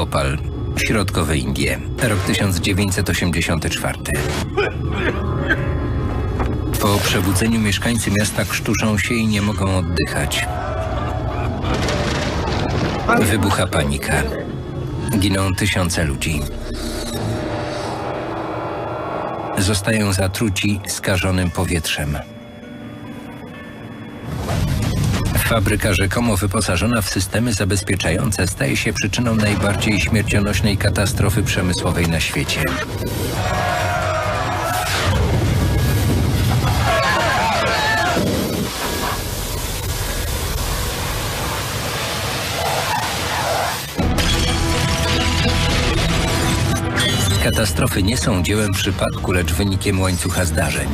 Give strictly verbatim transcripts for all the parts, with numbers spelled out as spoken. BHOPAL, Środkowe Indie, rok tysiąc dziewięćset osiemdziesiąty czwarty. Po przebudzeniu mieszkańcy miasta krztuszą się i nie mogą oddychać. Wybucha panika. Giną tysiące ludzi. Zostają zatruci skażonym powietrzem. Fabryka rzekomo wyposażona w systemy zabezpieczające staje się przyczyną najbardziej śmiercionośnej katastrofy przemysłowej na świecie. Katastrofy nie są dziełem przypadku, lecz wynikiem łańcucha zdarzeń.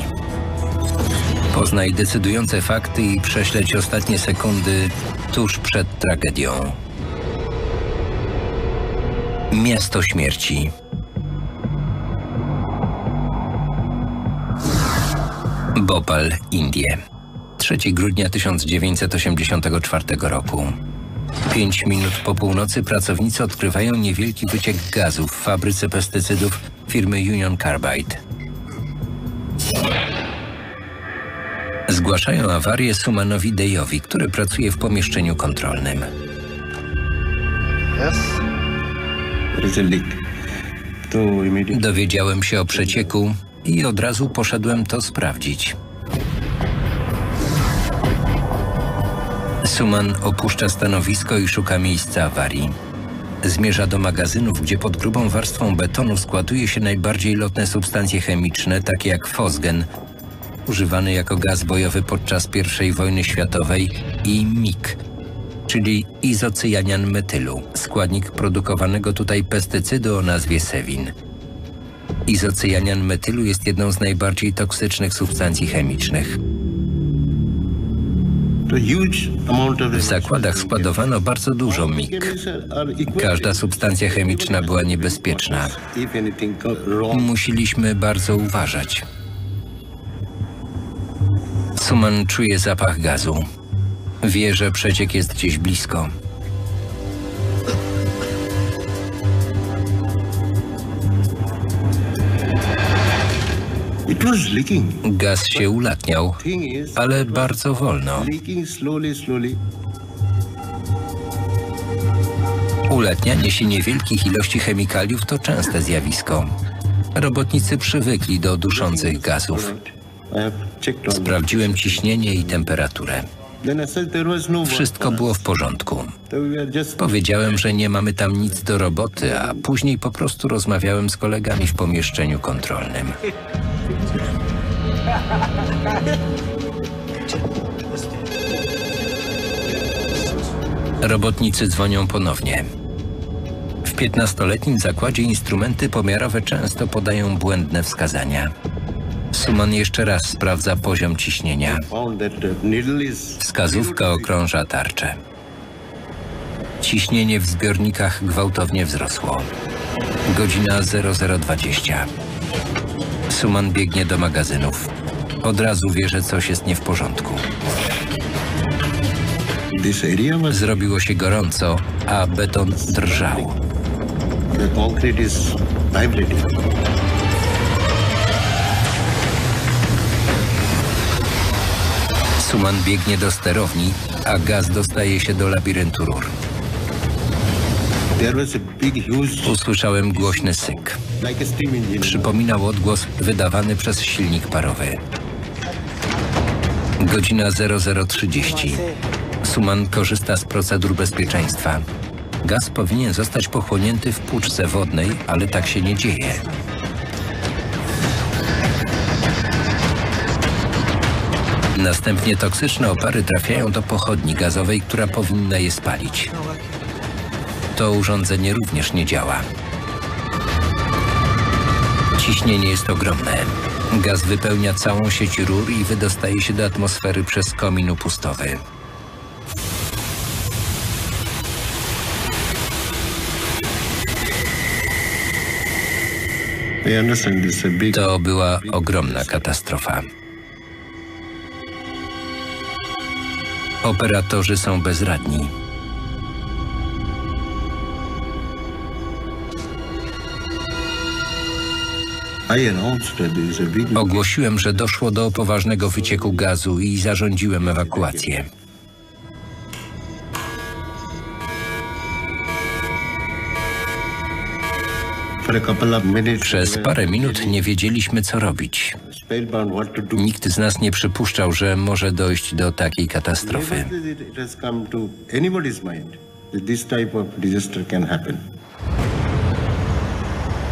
Poznaj decydujące fakty i prześledź ostatnie sekundy tuż przed tragedią. Miasto śmierci. Bhopal, Indie. trzeciego grudnia tysiąc dziewięćset osiemdziesiątego czwartego roku. Pięć minut po północy pracownicy odkrywają niewielki wyciek gazu w fabryce pestycydów firmy Union Carbide. Zgłaszają awarię Sumanowi Dejowi, który pracuje w pomieszczeniu kontrolnym. Dowiedziałem się o przecieku i od razu poszedłem to sprawdzić. Suman opuszcza stanowisko i szuka miejsca awarii. Zmierza do magazynów, gdzie pod grubą warstwą betonu składuje się najbardziej lotne substancje chemiczne, takie jak fosgen, używany jako gaz bojowy podczas pierwszej wojny światowej, i M I C, czyli izocyjanian metylu, składnik produkowanego tutaj pestycydu o nazwie Sevin. Izocyjanian metylu jest jedną z najbardziej toksycznych substancji chemicznych. W zakładach składowano bardzo dużo M I G. Każda substancja chemiczna była niebezpieczna. Musieliśmy bardzo uważać. Suman czuje zapach gazu. Wie, że przeciek jest gdzieś blisko. Gaz się ulatniał, ale bardzo wolno. Ulatnianie się niewielkich ilości chemikaliów to częste zjawisko. Robotnicy przywykli do duszących gazów. Sprawdziłem ciśnienie i temperaturę. Wszystko było w porządku. Powiedziałem, że nie mamy tam nic do roboty, a później po prostu rozmawiałem z kolegami w pomieszczeniu kontrolnym. Robotnicy dzwonią ponownie. W piętnastoletnim zakładzie instrumenty pomiarowe często podają błędne wskazania. Suman jeszcze raz sprawdza poziom ciśnienia. Wskazówka okrąża tarczę. Ciśnienie w zbiornikach gwałtownie wzrosło. Godzina zero zero dwadzieścia. Suman biegnie do magazynów. Od razu wie, że coś jest nie w porządku. Zrobiło się gorąco, a beton drżał. Suman biegnie do sterowni, a gaz dostaje się do labiryntu rur. Usłyszałem głośny syk. Przypominał odgłos wydawany przez silnik parowy. Godzina zero zero trzydzieści. Suman korzysta z procedur bezpieczeństwa. Gaz powinien zostać pochłonięty w płuczce wodnej, ale tak się nie dzieje. Następnie toksyczne opary trafiają do pochodni gazowej, która powinna je spalić. To urządzenie również nie działa. Ciśnienie jest ogromne. Gaz wypełnia całą sieć rur i wydostaje się do atmosfery przez komin upustowy. To była ogromna katastrofa. Operatorzy są bezradni. Ogłosiłem, że doszło do poważnego wycieku gazu i zarządziłem ewakuację. Przez parę minut nie wiedzieliśmy, co robić. Nikt z nas nie przypuszczał, że może dojść do takiej katastrofy.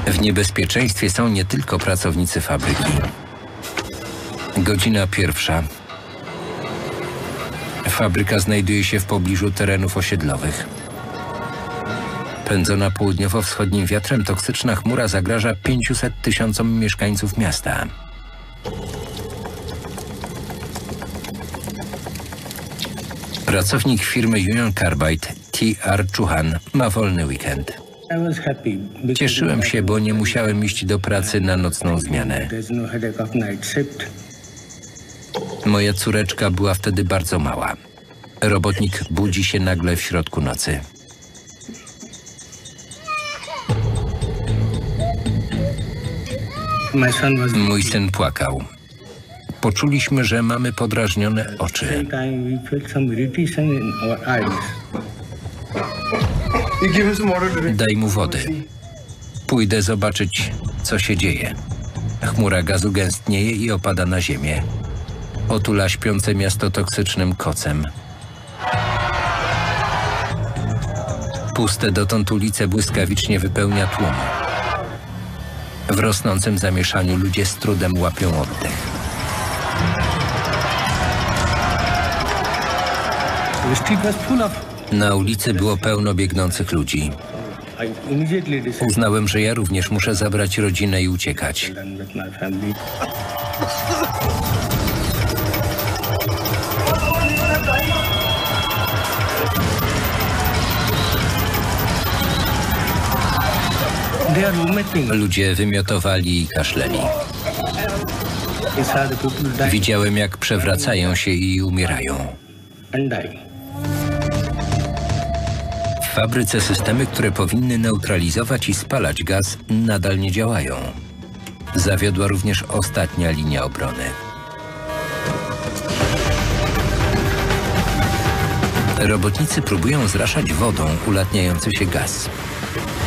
W niebezpieczeństwie są nie tylko pracownicy fabryki. Godzina pierwsza. Fabryka znajduje się w pobliżu terenów osiedlowych. Pędzona południowo-wschodnim wiatrem toksyczna chmura zagraża pięciuset tysiącom mieszkańców miasta. Pracownik firmy Union Carbide, T. R. Chouhan, ma wolny weekend. Cieszyłem się, bo nie musiałem iść do pracy na nocną zmianę. Moja córeczka była wtedy bardzo mała. Robotnik budzi się nagle w środku nocy. Mój syn płakał. Poczuliśmy, że mamy podrażnione oczy. Daj mu wody. Pójdę zobaczyć, co się dzieje. Chmura gazu gęstnieje i opada na ziemię. Otula śpiące miasto toksycznym kocem. Puste dotąd ulice błyskawicznie wypełnia tłum. W rosnącym zamieszaniu ludzie z trudem łapią oddech. Na ulicy było pełno biegnących ludzi. Uznałem, że ja również muszę zabrać rodzinę i uciekać. Ludzie wymiotowali i kaszleli. Widziałem, jak przewracają się i umierają. W fabryce systemy, które powinny neutralizować i spalać gaz, nadal nie działają. Zawiodła również ostatnia linia obrony. Robotnicy próbują zraszać wodą ulatniający się gaz.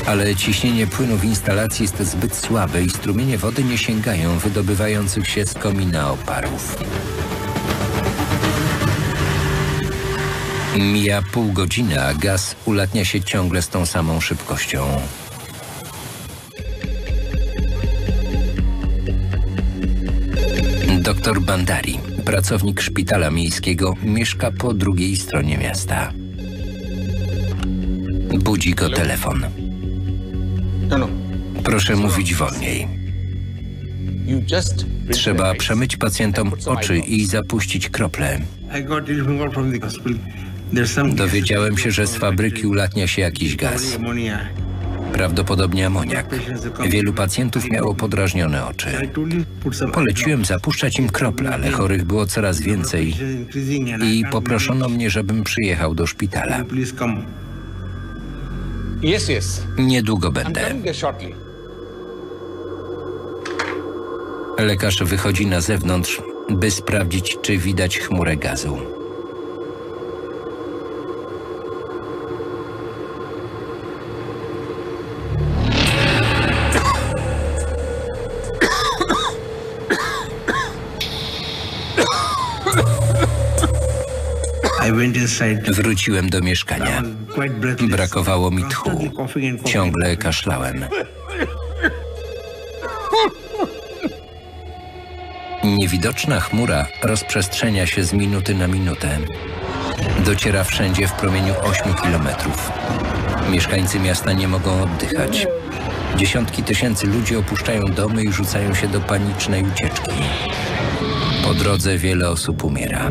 Ale ciśnienie płynu w instalacji jest zbyt słabe i strumienie wody nie sięgają wydobywających się z komina oparów. Mija pół godziny, a gaz ulatnia się ciągle z tą samą szybkością. Doktor Bandari, pracownik szpitala miejskiego, mieszka po drugiej stronie miasta. Budzi go telefon. Proszę mówić wolniej. Trzeba przemyć pacjentom oczy i zapuścić krople. Dowiedziałem się, że z fabryki ulatnia się jakiś gaz. Prawdopodobnie amoniak. Wielu pacjentów miało podrażnione oczy. Poleciłem zapuszczać im krople, ale chorych było coraz więcej i poproszono mnie, żebym przyjechał do szpitala. Niedługo będę. Lekarz wychodzi na zewnątrz, by sprawdzić, czy widać chmurę gazu. Wróciłem do mieszkania. Brakowało mi tchu. Ciągle kaszlałem. Niewidoczna chmura rozprzestrzenia się z minuty na minutę. Dociera wszędzie w promieniu ośmiu kilometrów. Mieszkańcy miasta nie mogą oddychać. Dziesiątki tysięcy ludzi opuszczają domy i rzucają się do panicznej ucieczki. Po drodze wiele osób umiera.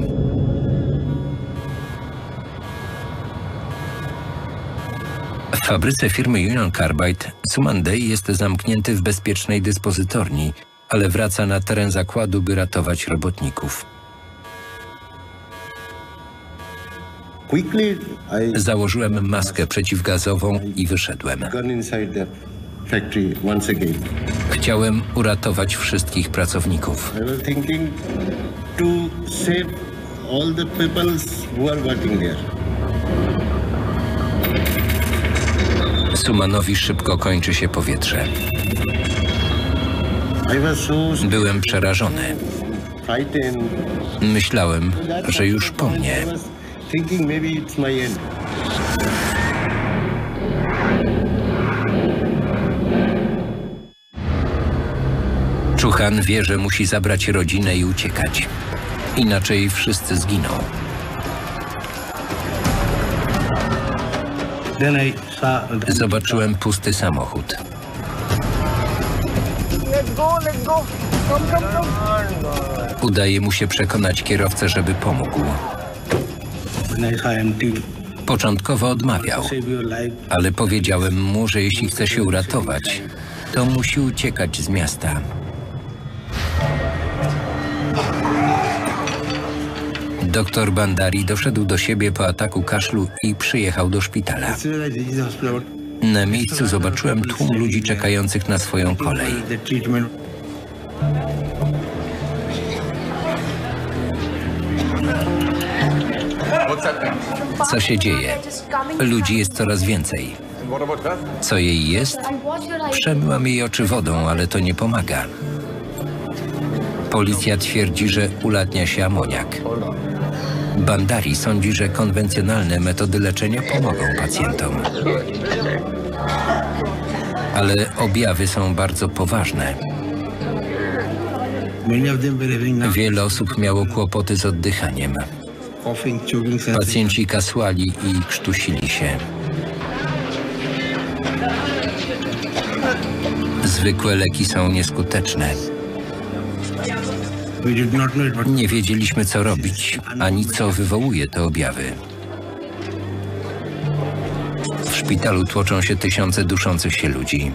W fabryce firmy Union Carbide Suman Dey jest zamknięty w bezpiecznej dyspozytorni, ale wraca na teren zakładu, by ratować robotników. Założyłem maskę przeciwgazową i wyszedłem. Chciałem uratować wszystkich pracowników. Sumanowi szybko kończy się powietrze. Byłem przerażony. Myślałem, że już po mnie. Chouhan wie, że musi zabrać rodzinę i uciekać. Inaczej wszyscy zginą. Zobaczyłem pusty samochód. Udaje mu się przekonać kierowcę, żeby pomógł. Początkowo odmawiał, ale powiedziałem mu, że jeśli chce się uratować, to musi uciekać z miasta. Doktor Bandari doszedł do siebie po ataku kaszlu i przyjechał do szpitala. Na miejscu zobaczyłem tłum ludzi czekających na swoją kolej. Co się dzieje? Ludzi jest coraz więcej. Co jej jest? Przemyłam jej oczy wodą, ale to nie pomaga. Policja twierdzi, że ulatnia się amoniak. Bandari sądzi, że konwencjonalne metody leczenia pomogą pacjentom. Ale objawy są bardzo poważne. Wiele osób miało kłopoty z oddychaniem. Pacjenci kasłali i krztusili się. Zwykłe leki są nieskuteczne. Nie wiedzieliśmy, co robić, ani co wywołuje te objawy. W szpitalu tłoczą się tysiące duszących się ludzi.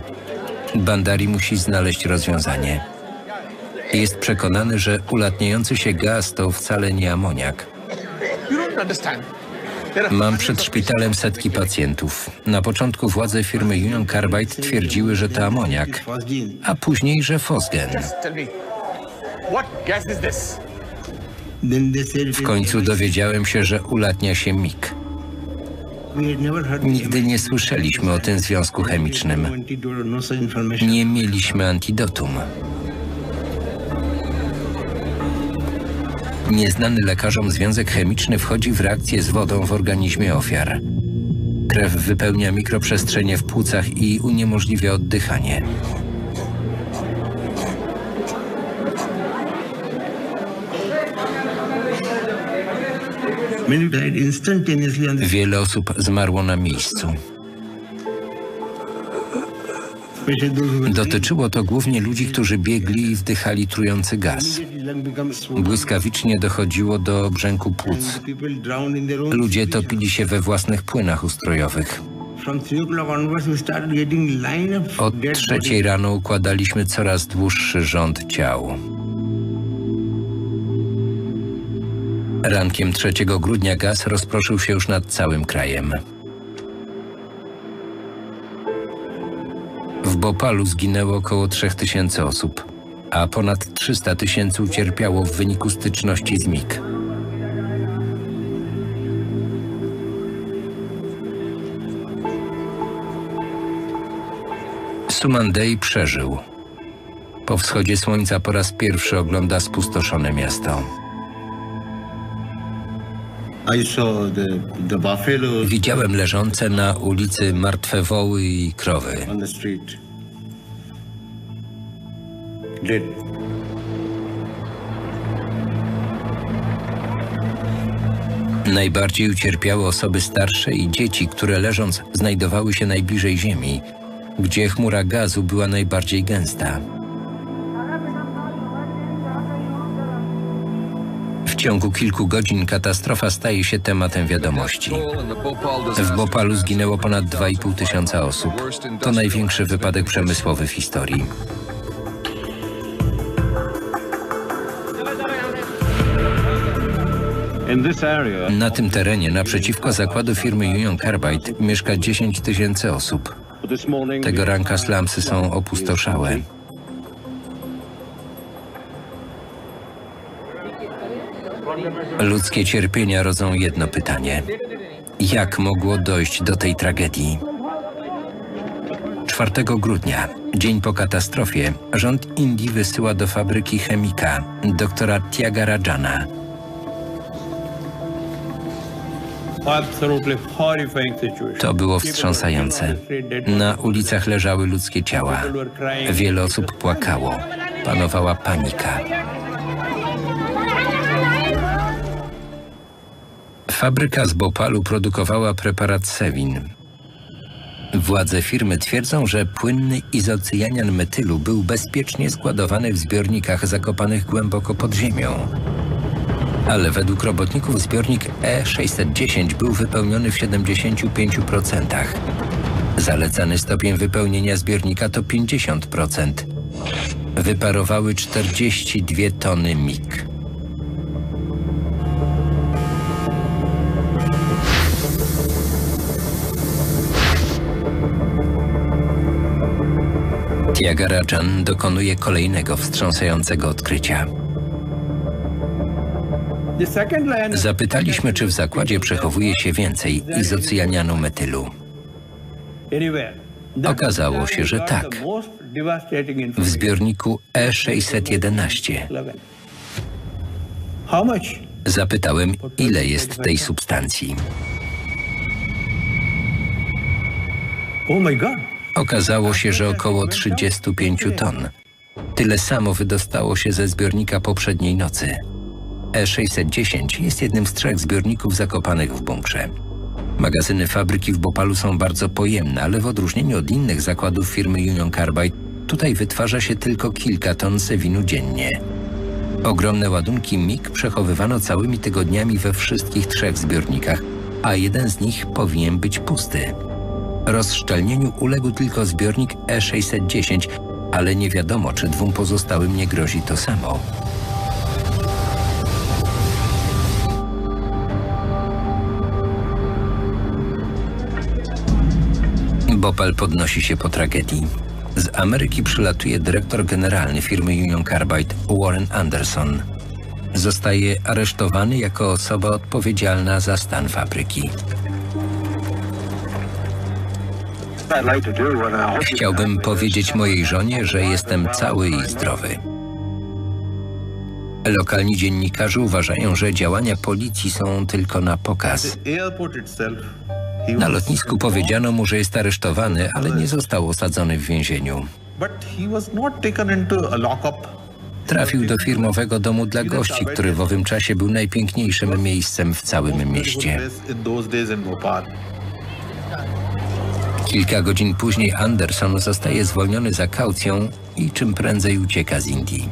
Bandari musi znaleźć rozwiązanie. Jest przekonany, że ulatniający się gaz to wcale nie amoniak. Mam przed szpitalem setki pacjentów. Na początku władze firmy Union Carbide twierdziły, że to amoniak, a później, że fosgen. W końcu dowiedziałem się, że ulatnia się mig. Nigdy nie słyszeliśmy o tym związku chemicznym. Nie mieliśmy antidotum. Nieznany lekarzom związek chemiczny wchodzi w reakcję z wodą w organizmie ofiar. Krew wypełnia mikroprzestrzenie w płucach i uniemożliwia oddychanie. Wiele osób zmarło na miejscu. Dotyczyło to głównie ludzi, którzy biegli i wdychali trujący gaz. Błyskawicznie dochodziło do brzęku płuc. Ludzie topili się we własnych płynach ustrojowych. Od trzeciej rano układaliśmy coraz dłuższy rząd ciał. Rankiem trzeciego grudnia gaz rozproszył się już nad całym krajem. W Bhopalu zginęło około trzech tysięcy osób, a ponad trzysta tysięcy ucierpiało w wyniku styczności z mig. Suman Dey przeżył. Po wschodzie słońca po raz pierwszy ogląda spustoszone miasto. Widziałem leżące na ulicy martwe woły i krowy. Najbardziej ucierpiały osoby starsze i dzieci, które leżąc znajdowały się najbliżej ziemi, gdzie chmura gazu była najbardziej gęsta. W ciągu kilku godzin katastrofa staje się tematem wiadomości. W Bhopalu zginęło ponad dwa i pół tysiąca osób. To największy wypadek przemysłowy w historii. Na tym terenie naprzeciwko zakładu firmy Union Carbide mieszka dziesięć tysięcy osób. Tego ranka slumsy są opustoszałe. Ludzkie cierpienia rodzą jedno pytanie. Jak mogło dojść do tej tragedii? czwartego grudnia, dzień po katastrofie, rząd Indii wysyła do fabryki chemika, doktora Thiagarajana. To było wstrząsające. Na ulicach leżały ludzkie ciała. Wiele osób płakało. Panowała panika. Fabryka z Bhopalu produkowała preparat Sevin. Władze firmy twierdzą, że płynny izocyjanian metylu był bezpiecznie składowany w zbiornikach zakopanych głęboko pod ziemią. Ale według robotników zbiornik E sześćset dziesięć był wypełniony w siedemdziesięciu pięciu procentach. Zalecany stopień wypełnienia zbiornika to pięćdziesiąt procent. Wyparowały czterdzieści dwie tony M I G. Thiagarajan dokonuje kolejnego wstrząsającego odkrycia. Zapytaliśmy, czy w zakładzie przechowuje się więcej izocyjanianu metylu. Okazało się, że tak. W zbiorniku E sześćset jedenaście. Zapytałem, ile jest tej substancji. Oh my God! Okazało się, że około trzydziestu pięciu ton. Tyle samo wydostało się ze zbiornika poprzedniej nocy. E sześćset dziesięć jest jednym z trzech zbiorników zakopanych w bunkrze. Magazyny fabryki w Bhopalu są bardzo pojemne, ale w odróżnieniu od innych zakładów firmy Union Carbide, tutaj wytwarza się tylko kilka ton sewinu dziennie. Ogromne ładunki M I G przechowywano całymi tygodniami we wszystkich trzech zbiornikach, a jeden z nich powinien być pusty. Rozszczelnieniu uległ tylko zbiornik E sześćset dziesięć, ale nie wiadomo, czy dwóm pozostałym nie grozi to samo. Bhopal podnosi się po tragedii. Z Ameryki przylatuje dyrektor generalny firmy Union Carbide, Warren Anderson. Zostaje aresztowany jako osoba odpowiedzialna za stan fabryki. Chciałbym powiedzieć mojej żonie, że jestem cały i zdrowy. Lokalni dziennikarze uważają, że działania policji są tylko na pokaz. Na lotnisku powiedziano mu, że jest aresztowany, ale nie został osadzony w więzieniu. Trafił do firmowego domu dla gości, który w owym czasie był najpiękniejszym miejscem w całym mieście. Kilka godzin później Anderson zostaje zwolniony za kaucją i czym prędzej ucieka z Indii.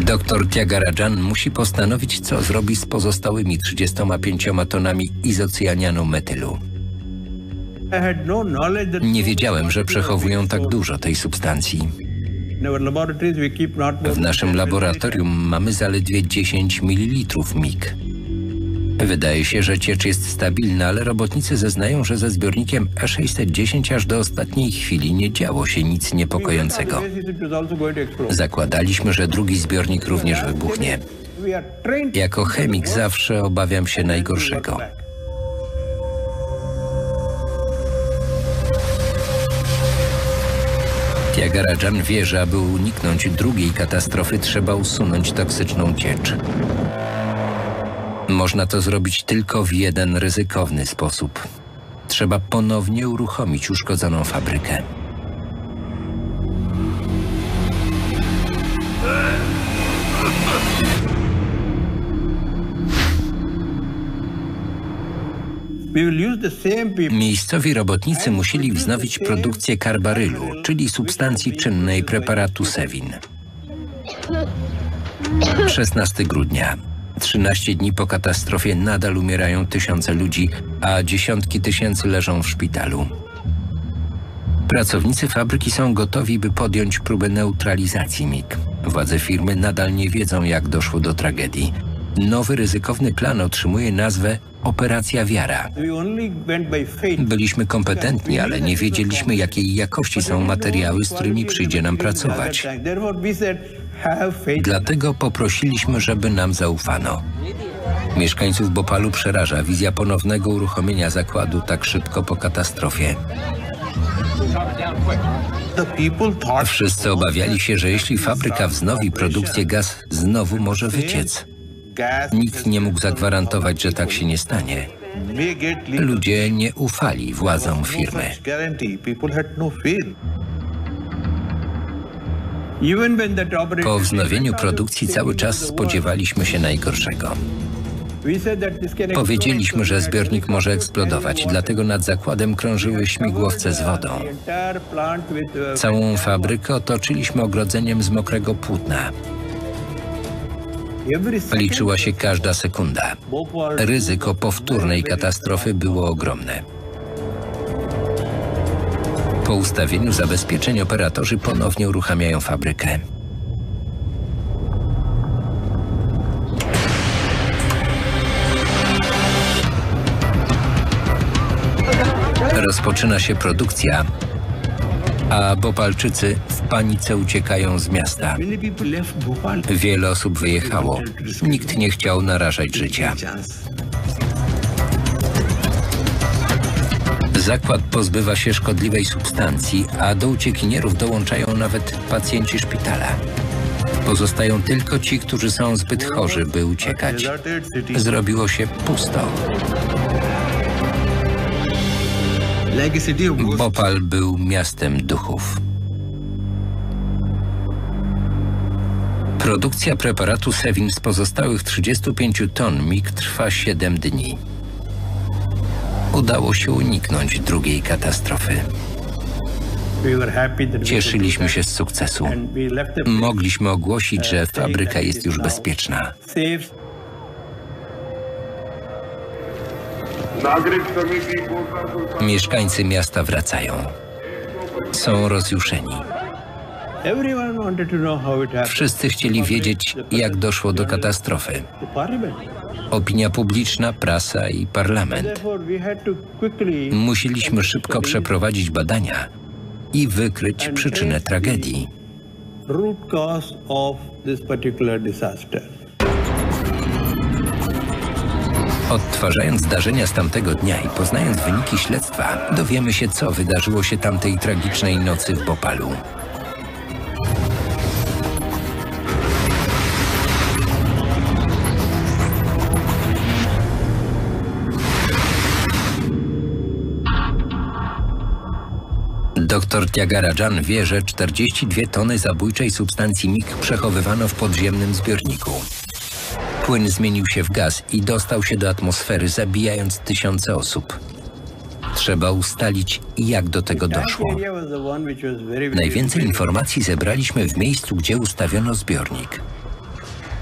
Doktor Thiagarajan musi postanowić, co zrobi z pozostałymi trzydziestoma pięcioma tonami izocyjanianu metylu. Nie wiedziałem, że przechowują tak dużo tej substancji. W naszym laboratorium mamy zaledwie dziesięć mililitrów M I G. Wydaje się, że ciecz jest stabilna, ale robotnicy zeznają, że ze zbiornikiem E sześćset dziesięć aż do ostatniej chwili nie działo się nic niepokojącego. Zakładaliśmy, że drugi zbiornik również wybuchnie. Jako chemik zawsze obawiam się najgorszego. Thiagarajan wie, że aby uniknąć drugiej katastrofy, trzeba usunąć toksyczną ciecz. Można to zrobić tylko w jeden ryzykowny sposób. Trzeba ponownie uruchomić uszkodzoną fabrykę. Miejscowi robotnicy musieli wznowić produkcję karbarylu, czyli substancji czynnej preparatu Sevin. szesnastego grudnia. trzynaście dni po katastrofie nadal umierają tysiące ludzi, a dziesiątki tysięcy leżą w szpitalu. Pracownicy fabryki są gotowi, by podjąć próbę neutralizacji M I G. Władze firmy nadal nie wiedzą, jak doszło do tragedii. Nowy ryzykowny plan otrzymuje nazwę Operacja Wiara. Byliśmy kompetentni, ale nie wiedzieliśmy, jakiej jakości są materiały, z którymi przyjdzie nam pracować. Dlatego poprosiliśmy, żeby nam zaufano. Mieszkańców Bhopalu przeraża wizja ponownego uruchomienia zakładu tak szybko po katastrofie. Wszyscy obawiali się, że jeśli fabryka wznowi produkcję, gaz znowu może wyciec. Nikt nie mógł zagwarantować, że tak się nie stanie. Ludzie nie ufali władzom firmy. Po wznowieniu produkcji cały czas spodziewaliśmy się najgorszego. Powiedzieliśmy, że zbiornik może eksplodować, dlatego nad zakładem krążyły śmigłowce z wodą. Całą fabrykę otoczyliśmy ogrodzeniem z mokrego płótna. Liczyła się każda sekunda. Ryzyko powtórnej katastrofy było ogromne. Po ustawieniu zabezpieczeń operatorzy ponownie uruchamiają fabrykę. Rozpoczyna się produkcja, a Bhopalczycy w panice uciekają z miasta. Wiele osób wyjechało. Nikt nie chciał narażać życia. Zakład pozbywa się szkodliwej substancji, a do uciekinierów dołączają nawet pacjenci szpitala. Pozostają tylko ci, którzy są zbyt chorzy, by uciekać. Zrobiło się pusto. Bhopal był miastem duchów. Produkcja preparatu Sevin z pozostałych trzydziestu pięciu ton M I G trwa siedem dni. Udało się uniknąć drugiej katastrofy. Cieszyliśmy się z sukcesu. Mogliśmy ogłosić, że fabryka jest już bezpieczna. Mieszkańcy miasta wracają. Są rozjuszeni. Wszyscy chcieli wiedzieć, jak doszło do katastrofy. Opinia publiczna, prasa i parlament. Musieliśmy szybko przeprowadzić badania i wykryć przyczynę tragedii. Odtwarzając zdarzenia z tamtego dnia i poznając wyniki śledztwa, dowiemy się, co wydarzyło się tamtej tragicznej nocy w Bhopalu. Doktor Thiagarajan wie, że czterdzieści dwie tony zabójczej substancji M I G przechowywano w podziemnym zbiorniku. Płyn zmienił się w gaz i dostał się do atmosfery, zabijając tysiące osób. Trzeba ustalić, jak do tego doszło. Najwięcej informacji zebraliśmy w miejscu, gdzie ustawiono zbiornik.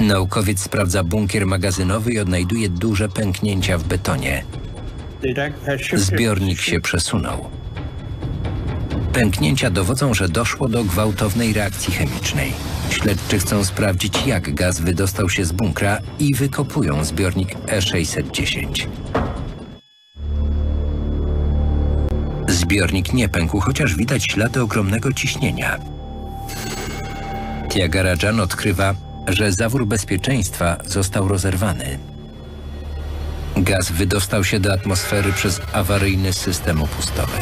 Naukowiec sprawdza bunkier magazynowy i odnajduje duże pęknięcia w betonie. Zbiornik się przesunął. Pęknięcia dowodzą, że doszło do gwałtownej reakcji chemicznej. Śledczy chcą sprawdzić, jak gaz wydostał się z bunkra i wykopują zbiornik E sześćset dziesięć. Zbiornik nie pękł, chociaż widać ślady ogromnego ciśnienia. Thiagarajan odkrywa, że zawór bezpieczeństwa został rozerwany. Gaz wydostał się do atmosfery przez awaryjny system opustowy.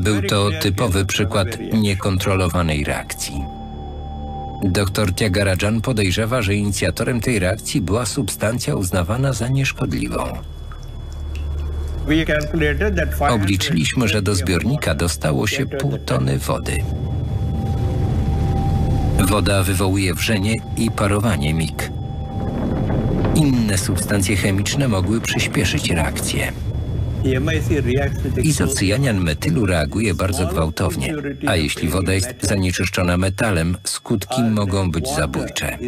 Był to typowy przykład niekontrolowanej reakcji. Doktor Thiagarajan podejrzewa, że inicjatorem tej reakcji była substancja uznawana za nieszkodliwą. Obliczyliśmy, że do zbiornika dostało się pół tony wody. Woda wywołuje wrzenie i parowanie M I G. Inne substancje chemiczne mogły przyspieszyć reakcję. Izocyjanian metylu reaguje bardzo gwałtownie, a jeśli woda jest zanieczyszczona metalem, skutki mogą być zabójcze.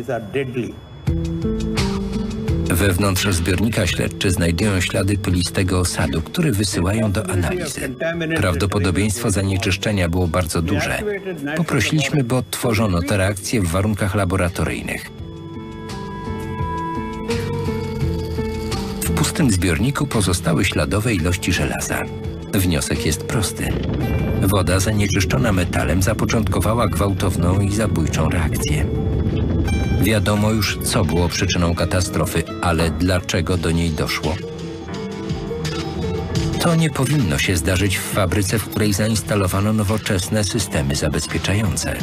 W Wewnątrz zbiornika śledczy znajdują ślady pylistego osadu, który wysyłają do analizy. Prawdopodobieństwo zanieczyszczenia było bardzo duże. Poprosiliśmy, by odtworzono te reakcje w warunkach laboratoryjnych. W pustym zbiorniku pozostały śladowe ilości żelaza. Wniosek jest prosty. Woda zanieczyszczona metalem zapoczątkowała gwałtowną i zabójczą reakcję. Wiadomo już, co było przyczyną katastrofy, ale dlaczego do niej doszło? To nie powinno się zdarzyć w fabryce, w której zainstalowano nowoczesne systemy zabezpieczające.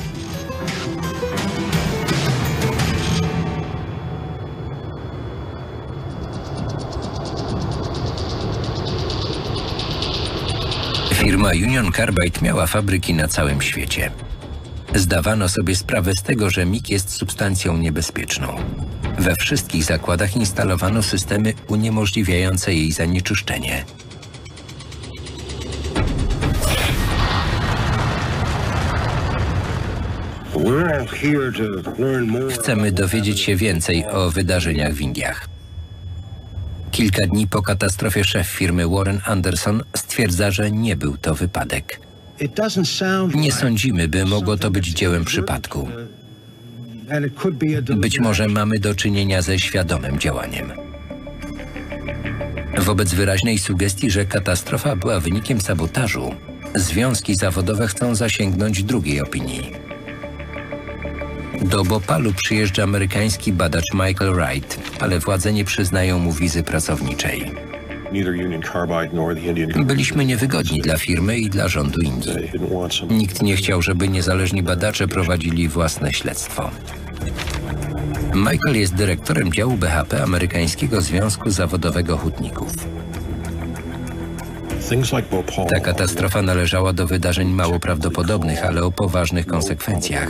Firma Union Carbide miała fabryki na całym świecie. Zdawano sobie sprawę z tego, że M I C jest substancją niebezpieczną. We wszystkich zakładach instalowano systemy uniemożliwiające jej zanieczyszczenie. Chcemy dowiedzieć się więcej o wydarzeniach w Indiach. Kilka dni po katastrofie szef firmy Warren Anderson stwierdza, że nie był to wypadek. Nie sądzimy, by mogło to być dziełem przypadku. Być może mamy do czynienia ze świadomym działaniem. Wobec wyraźnej sugestii, że katastrofa była wynikiem sabotażu, związki zawodowe chcą zasięgnąć drugiej opinii. Do Bhopalu przyjeżdża amerykański badacz Michael Wright, ale władze nie przyznają mu wizy pracowniczej. Byliśmy niewygodni dla firmy i dla rządu Indii. Nikt nie chciał, żeby niezależni badacze prowadzili własne śledztwo. Michael jest dyrektorem działu B H P Amerykańskiego Związku Zawodowego Hutników. Ta katastrofa należała do wydarzeń mało prawdopodobnych, ale o poważnych konsekwencjach.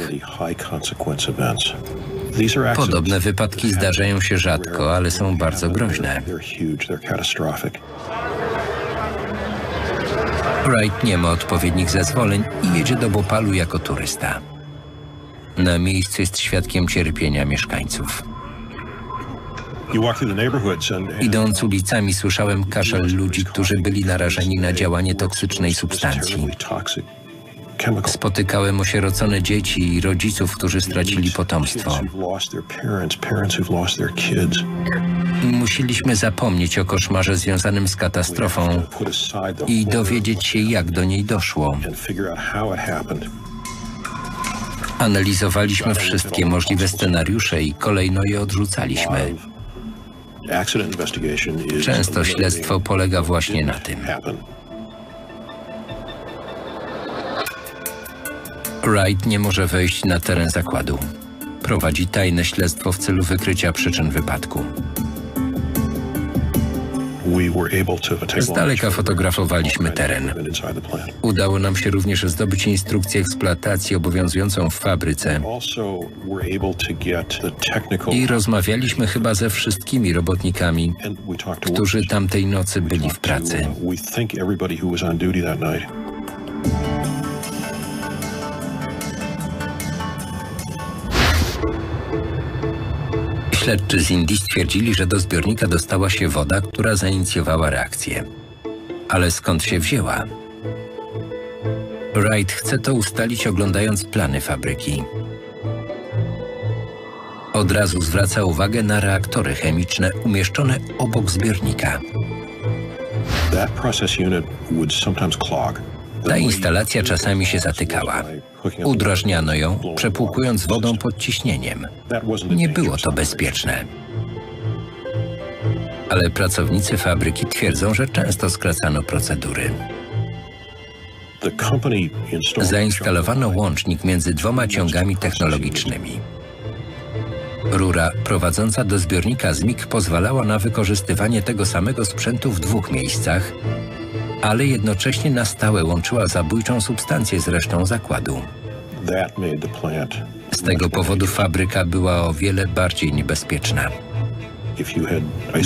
Podobne wypadki zdarzają się rzadko, ale są bardzo groźne. Wright nie ma odpowiednich zezwoleń i jedzie do Bhopalu jako turysta. Na miejscu jest świadkiem cierpienia mieszkańców. Idąc ulicami, słyszałem kaszel ludzi, którzy byli narażeni na działanie toksycznej substancji. Spotykałem osierocone dzieci i rodziców, którzy stracili potomstwo. Musieliśmy zapomnieć o koszmarze związanym z katastrofą i dowiedzieć się, jak do niej doszło. Analizowaliśmy wszystkie możliwe scenariusze i kolejno je odrzucaliśmy. Często śledztwo polega właśnie na tym. Wright nie może wejść na teren zakładu. Prowadzi tajne śledztwo w celu wykrycia przyczyn wypadku. Z daleka fotografowaliśmy teren. Udało nam się również zdobyć instrukcję eksploatacji obowiązującą w fabryce i rozmawialiśmy chyba ze wszystkimi robotnikami, którzy tamtej nocy byli w pracy. Śledczy z Indii stwierdzili, że do zbiornika dostała się woda, która zainicjowała reakcję. Ale skąd się wzięła? Wright chce to ustalić, oglądając plany fabryki. Od razu zwraca uwagę na reaktory chemiczne umieszczone obok zbiornika. Ta instalacja czasami się zatykała. Udrażniano ją, przepłukując wodą pod ciśnieniem. Nie było to bezpieczne. Ale pracownicy fabryki twierdzą, że często skracano procedury. Zainstalowano łącznik między dwoma ciągami technologicznymi. Rura prowadząca do zbiornika z M I G pozwalała na wykorzystywanie tego samego sprzętu w dwóch miejscach, ale jednocześnie na stałe łączyła zabójczą substancję z resztą zakładu. Z tego powodu fabryka była o wiele bardziej niebezpieczna.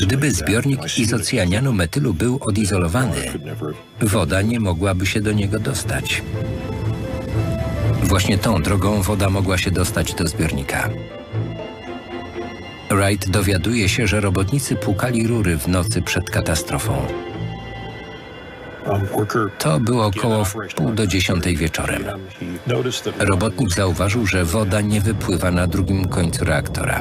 Gdyby zbiornik izocyjanianu metylu był odizolowany, woda nie mogłaby się do niego dostać. Właśnie tą drogą woda mogła się dostać do zbiornika. Wright dowiaduje się, że robotnicy płukali rury w nocy przed katastrofą. To było około wpół do dziesiątej wieczorem. Robotnik zauważył, że woda nie wypływa na drugim końcu reaktora.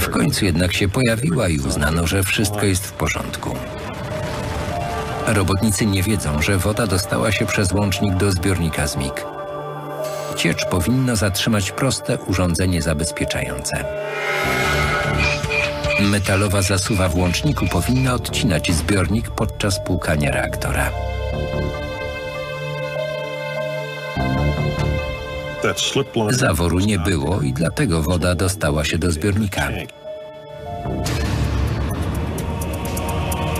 W końcu jednak się pojawiła i uznano, że wszystko jest w porządku. Robotnicy nie wiedzą, że woda dostała się przez łącznik do zbiornika z mig. Ciecz powinno zatrzymać proste urządzenie zabezpieczające. Metalowa zasuwa w łączniku powinna odcinać zbiornik podczas płukania reaktora. Zaworu nie było i dlatego woda dostała się do zbiornika.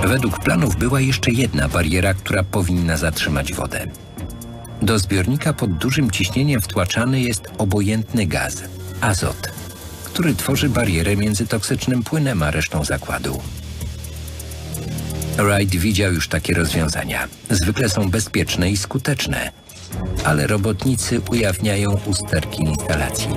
Według planów była jeszcze jedna bariera, która powinna zatrzymać wodę. Do zbiornika pod dużym ciśnieniem wtłaczany jest obojętny gaz, azot, który tworzy barierę między toksycznym płynem a resztą zakładu. Wright widział już takie rozwiązania. Zwykle są bezpieczne i skuteczne, ale robotnicy ujawniają usterki instalacji.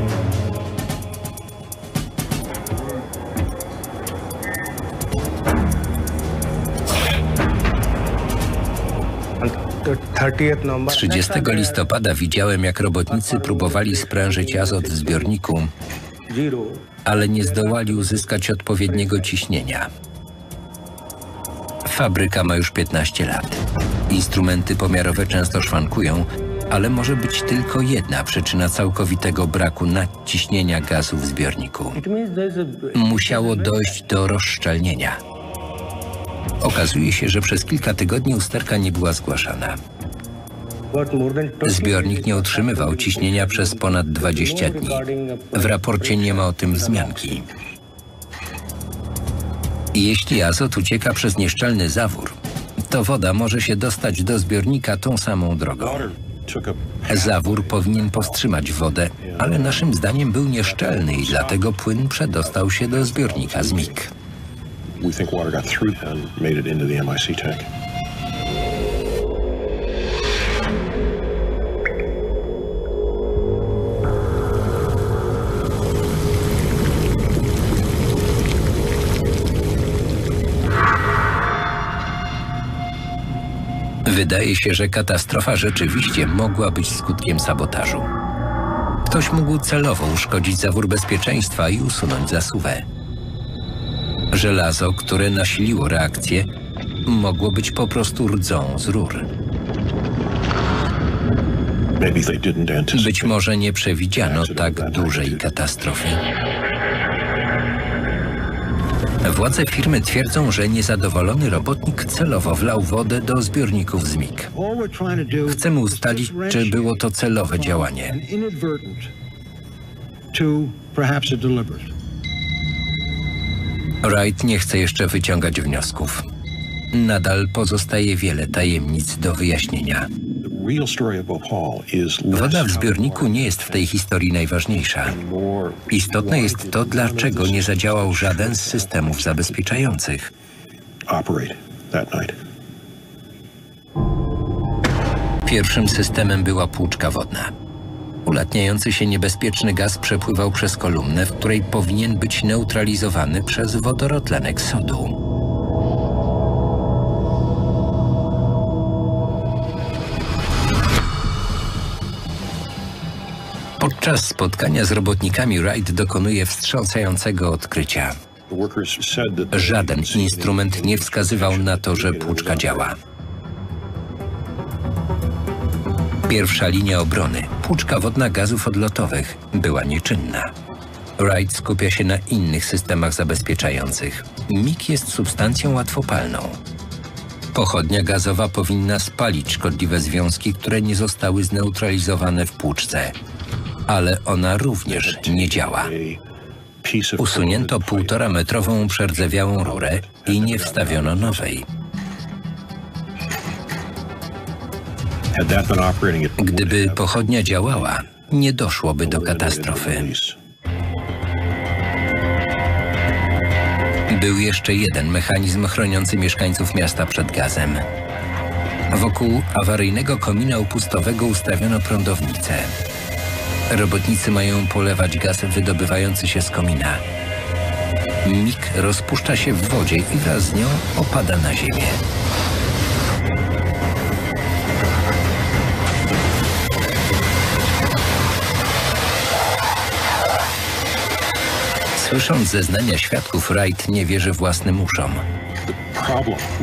trzydziestego listopada widziałem, jak robotnicy próbowali sprężyć azot w zbiorniku, ale nie zdołali uzyskać odpowiedniego ciśnienia. Fabryka ma już piętnaście lat. Instrumenty pomiarowe często szwankują, ale może być tylko jedna przyczyna całkowitego braku nadciśnienia gazu w zbiorniku. Musiało dojść do rozszczelnienia. Okazuje się, że przez kilka tygodni usterka nie była zgłaszana. Zbiornik nie otrzymywał ciśnienia przez ponad dwadzieścia dni. W raporcie nie ma o tym wzmianki. Jeśli azot ucieka przez nieszczelny zawór, to woda może się dostać do zbiornika tą samą drogą. Zawór powinien powstrzymać wodę, ale naszym zdaniem był nieszczelny i dlatego płyn przedostał się do zbiornika z mig. Wydaje się, że katastrofa rzeczywiście mogła być skutkiem sabotażu. Ktoś mógł celowo uszkodzić zawór bezpieczeństwa i usunąć zasuwę. Żelazo, które nasiliło reakcję, mogło być po prostu rdzą z rur. Być może nie przewidziano tak dużej katastrofy. Władze firmy twierdzą, że niezadowolony robotnik celowo wlał wodę do zbiorników z mig. Chcemy ustalić, czy było to celowe działanie. Wright nie chce jeszcze wyciągać wniosków. Nadal pozostaje wiele tajemnic do wyjaśnienia. Woda w zbiorniku nie jest w tej historii najważniejsza. Istotne jest to, dlaczego nie zadziałał żaden z systemów zabezpieczających. Pierwszym systemem była płuczka wodna. Ulatniający się niebezpieczny gaz przepływał przez kolumnę, w której powinien być neutralizowany przez wodorotlenek sodu. Podczas spotkania z robotnikami Wright dokonuje wstrząsającego odkrycia. Żaden instrument nie wskazywał na to, że płuczka działa. Pierwsza linia obrony, płuczka wodna gazów odlotowych, była nieczynna. Wright skupia się na innych systemach zabezpieczających. mig jest substancją łatwopalną. Pochodnia gazowa powinna spalić szkodliwe związki, które nie zostały zneutralizowane w płuczce. Ale ona również nie działa. Usunięto półtorametrową przerdzewiałą rurę i nie wstawiono nowej. Gdyby pochodnia działała, nie doszłoby do katastrofy. Był jeszcze jeden mechanizm chroniący mieszkańców miasta przed gazem. Wokół awaryjnego komina upustowego ustawiono prądownicę. Robotnicy mają polewać gaz wydobywający się z komina. M I G rozpuszcza się w wodzie i wraz z nią opada na ziemię. Słysząc zeznania świadków, Wright nie wierzy własnym uszom.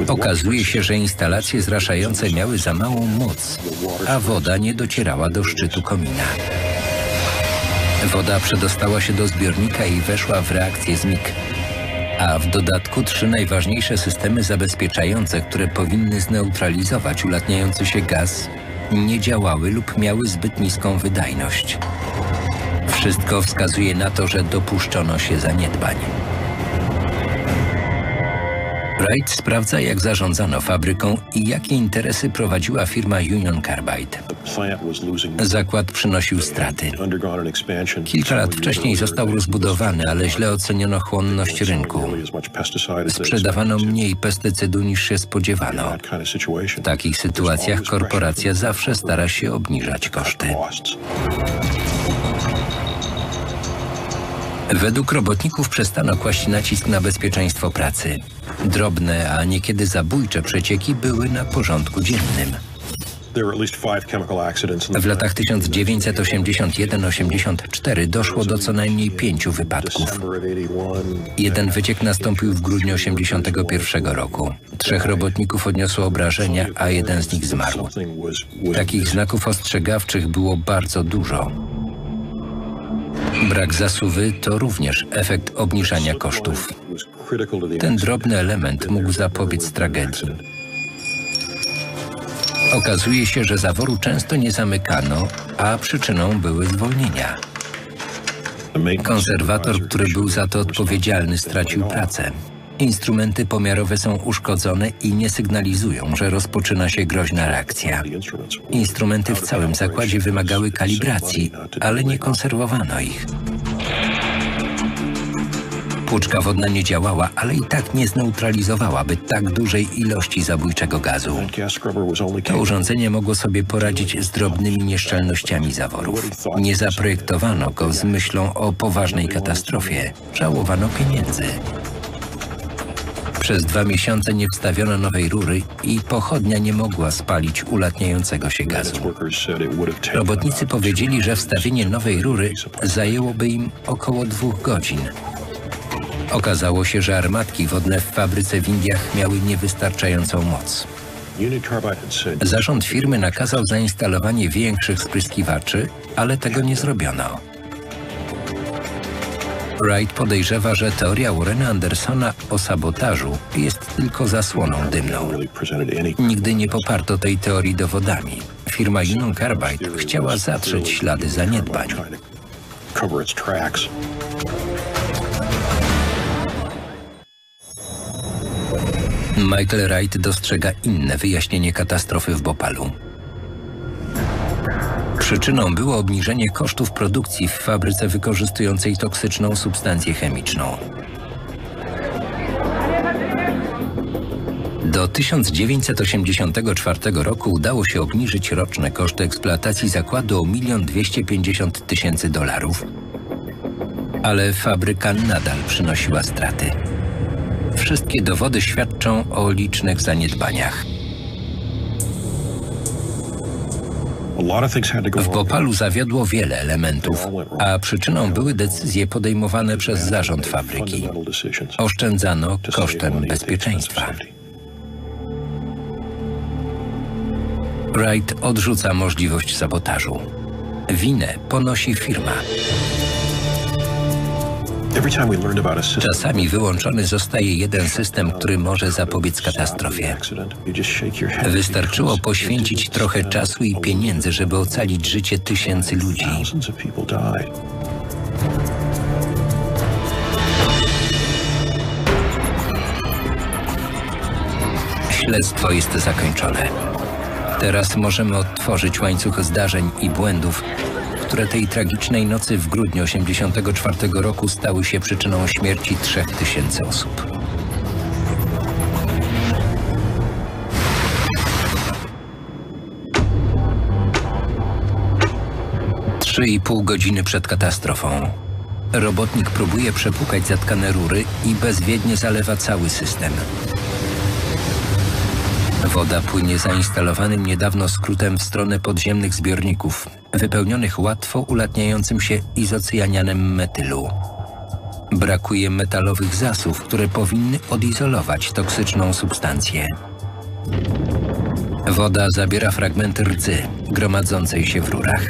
Okazuje się, że instalacje zraszające miały za małą moc, a woda nie docierała do szczytu komina. Woda przedostała się do zbiornika i weszła w reakcję z M I C. A w dodatku trzy najważniejsze systemy zabezpieczające, które powinny zneutralizować ulatniający się gaz, nie działały lub miały zbyt niską wydajność. Wszystko wskazuje na to, że dopuszczono się zaniedbań. Wright sprawdza, jak zarządzano fabryką i jakie interesy prowadziła firma Union Carbide. Zakład przynosił straty. Kilka lat wcześniej został rozbudowany, ale źle oceniono chłonność rynku. Sprzedawano mniej pestycydu niż się spodziewano. W takich sytuacjach korporacja zawsze stara się obniżać koszty. Według robotników przestano kłaść nacisk na bezpieczeństwo pracy. Drobne, a niekiedy zabójcze przecieki były na porządku dziennym. W latach tysiąc dziewięćset osiemdziesiąt jeden do osiemdziesiąt cztery doszło do co najmniej pięciu wypadków. Jeden wyciek nastąpił w grudniu tysiąc dziewięćset osiemdziesiątego pierwszego roku. Trzech robotników odniosło obrażenia, a jeden z nich zmarł. Takich znaków ostrzegawczych było bardzo dużo. Brak zasuwy to również efekt obniżania kosztów. Ten drobny element mógł zapobiec tragedii. Okazuje się, że zaworu często nie zamykano, a przyczyną były zwolnienia. Konserwator, który był za to odpowiedzialny, stracił pracę. Instrumenty pomiarowe są uszkodzone i nie sygnalizują, że rozpoczyna się groźna reakcja. Instrumenty w całym zakładzie wymagały kalibracji, ale nie konserwowano ich. Płuczka wodna nie działała, ale i tak nie zneutralizowałaby tak dużej ilości zabójczego gazu. To urządzenie mogło sobie poradzić z drobnymi nieszczelnościami zaworów. Nie zaprojektowano go z myślą o poważnej katastrofie. Żałowano pieniędzy. Przez dwa miesiące nie wstawiono nowej rury i pochodnia nie mogła spalić ulatniającego się gazu. Robotnicy powiedzieli, że wstawienie nowej rury zajęłoby im około dwóch godzin. Okazało się, że armatki wodne w fabryce w Indiach miały niewystarczającą moc. Zarząd firmy nakazał zainstalowanie większych spryskiwaczy, ale tego nie zrobiono. Wright podejrzewa, że teoria Warrena Andersona o sabotażu jest tylko zasłoną dymną. Nigdy nie poparto tej teorii dowodami. Firma Union Carbide chciała zatrzeć ślady zaniedbań. Michael Wright dostrzega inne wyjaśnienie katastrofy w Bhopalu. Przyczyną było obniżenie kosztów produkcji w fabryce wykorzystującej toksyczną substancję chemiczną. Do tysiąc dziewięćset osiemdziesiątego czwartego roku udało się obniżyć roczne koszty eksploatacji zakładu o milion dwieście pięćdziesiąt tysięcy dolarów, ale fabryka nadal przynosiła straty. Wszystkie dowody świadczą o licznych zaniedbaniach. W Bhopalu zawiodło wiele elementów, a przyczyną były decyzje podejmowane przez zarząd fabryki. Oszczędzano kosztem bezpieczeństwa. Wright odrzuca możliwość sabotażu. Winę ponosi firma. Czasami wyłączony zostaje jeden system, który może zapobiec katastrofie. Wystarczyło poświęcić trochę czasu i pieniędzy, żeby ocalić życie tysięcy ludzi. Śledztwo jest zakończone. Teraz możemy odtworzyć łańcuch zdarzeń i błędów, które tej tragicznej nocy w grudniu tysiąc dziewięćset osiemdziesiątego czwartego roku stały się przyczyną śmierci trzech tysięcy osób. trzy i pół godziny przed katastrofą. Robotnik próbuje przepukać zatkane rury i bezwiednie zalewa cały system. Woda płynie zainstalowanym niedawno skrótem w stronę podziemnych zbiorników, wypełnionych łatwo ulatniającym się izocyjanianem metylu. Brakuje metalowych zasów, które powinny odizolować toksyczną substancję. Woda zabiera fragmenty rdzy gromadzącej się w rurach.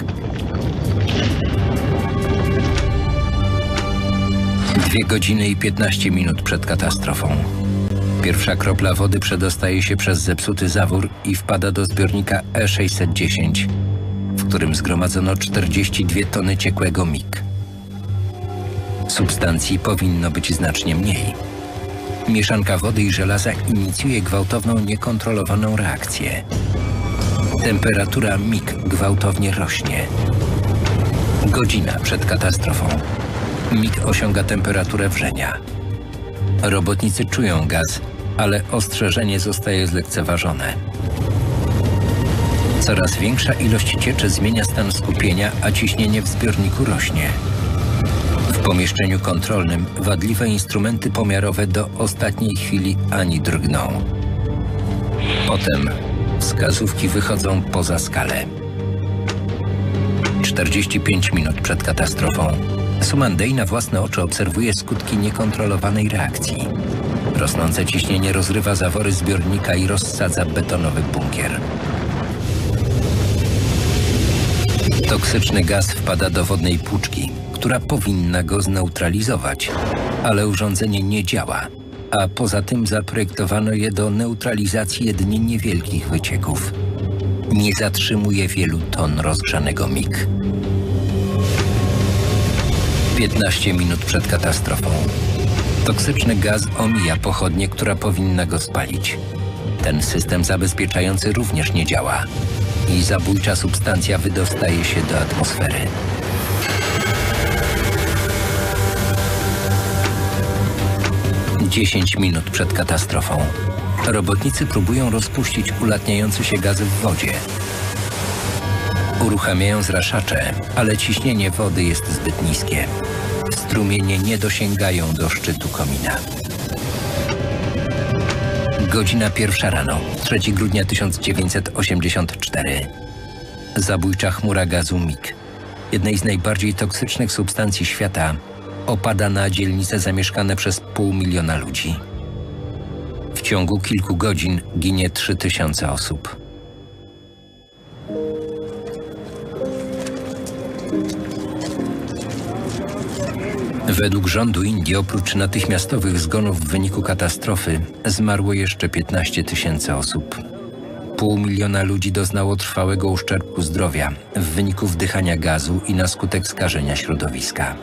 dwie godziny i piętnaście minut przed katastrofą. Pierwsza kropla wody przedostaje się przez zepsuty zawór i wpada do zbiornika E sześćset dziesięć, w którym zgromadzono czterdzieści dwie tony ciekłego M I G. Substancji powinno być znacznie mniej. Mieszanka wody i żelaza inicjuje gwałtowną, niekontrolowaną reakcję. Temperatura M I G gwałtownie rośnie. Godzina przed katastrofą. M I G osiąga temperaturę wrzenia. Robotnicy czują gaz, ale ostrzeżenie zostaje zlekceważone. Coraz większa ilość cieczy zmienia stan skupienia, a ciśnienie w zbiorniku rośnie. W pomieszczeniu kontrolnym wadliwe instrumenty pomiarowe do ostatniej chwili ani drgną. Potem wskazówki wychodzą poza skalę. czterdzieści pięć minut przed katastrofą. Suman Dey na własne oczy obserwuje skutki niekontrolowanej reakcji. Rosnące ciśnienie rozrywa zawory zbiornika i rozsadza betonowy bunkier. Toksyczny gaz wpada do wodnej płuczki, która powinna go zneutralizować, ale urządzenie nie działa, a poza tym zaprojektowano je do neutralizacji jedynie niewielkich wycieków. Nie zatrzymuje wielu ton rozgrzanego M I G. piętnaście minut przed katastrofą. Toksyczny gaz omija pochodnię, która powinna go spalić. Ten system zabezpieczający również nie działa i zabójcza substancja wydostaje się do atmosfery. dziesięć minut przed katastrofą. Robotnicy próbują rozpuścić ulatniający się gaz w wodzie. Uruchamiają zraszacze, ale ciśnienie wody jest zbyt niskie. Strumienie nie dosięgają do szczytu komina. Godzina pierwsza rano, trzeciego grudnia tysiąc dziewięćset osiemdziesiątego czwartego. Zabójcza chmura gazu M I G, jednej z najbardziej toksycznych substancji świata, opada na dzielnice zamieszkane przez pół miliona ludzi. W ciągu kilku godzin ginie trzy tysiące osób. Według rządu Indii oprócz natychmiastowych zgonów w wyniku katastrofy zmarło jeszcze piętnaście tysięcy osób. Pół miliona ludzi doznało trwałego uszczerbku zdrowia w wyniku wdychania gazu i na skutek skażenia środowiska.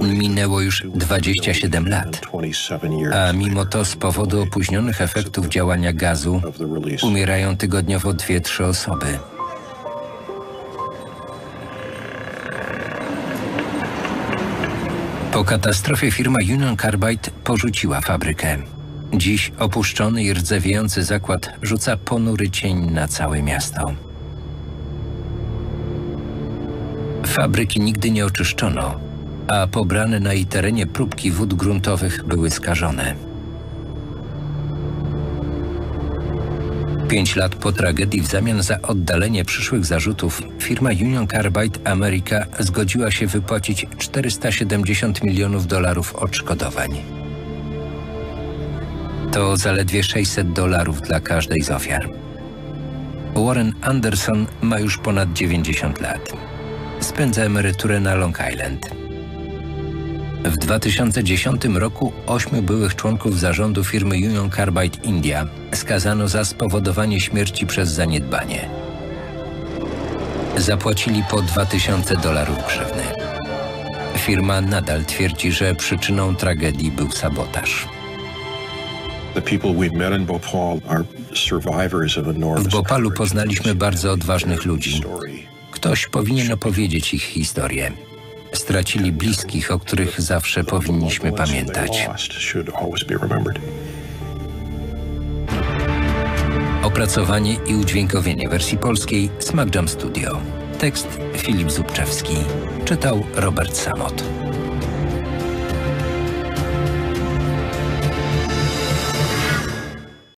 Minęło już dwadzieścia siedem lat, a mimo to z powodu opóźnionych efektów działania gazu umierają tygodniowo dwie trzy osoby. Po katastrofie firma Union Carbide porzuciła fabrykę. Dziś opuszczony i rdzewiejący zakład rzuca ponury cień na całe miasto. Fabryki nigdy nie oczyszczono, a pobrane na jej terenie próbki wód gruntowych były skażone. Pięć lat po tragedii w zamian za oddalenie przyszłych zarzutów firma Union Carbide America zgodziła się wypłacić czterysta siedemdziesiąt milionów dolarów odszkodowań. To zaledwie sześćset dolarów dla każdej z ofiar. Warren Anderson ma już ponad dziewięćdziesiąt lat. Spędza emeryturę na Long Island. W dwa tysiące dziesiątym roku ośmiu byłych członków zarządu firmy Union Carbide India skazano za spowodowanie śmierci przez zaniedbanie. Zapłacili po dwa tysiące dolarów grzywny. Firma nadal twierdzi, że przyczyną tragedii był sabotaż. W Bhopalu poznaliśmy bardzo odważnych ludzi. Ktoś powinien opowiedzieć ich historię. Stracili bliskich, o których zawsze powinniśmy pamiętać. Opracowanie i udźwiękowienie wersji polskiej Smack Jam Studio. Tekst Filip Zubczewski. Czytał Robert Samot.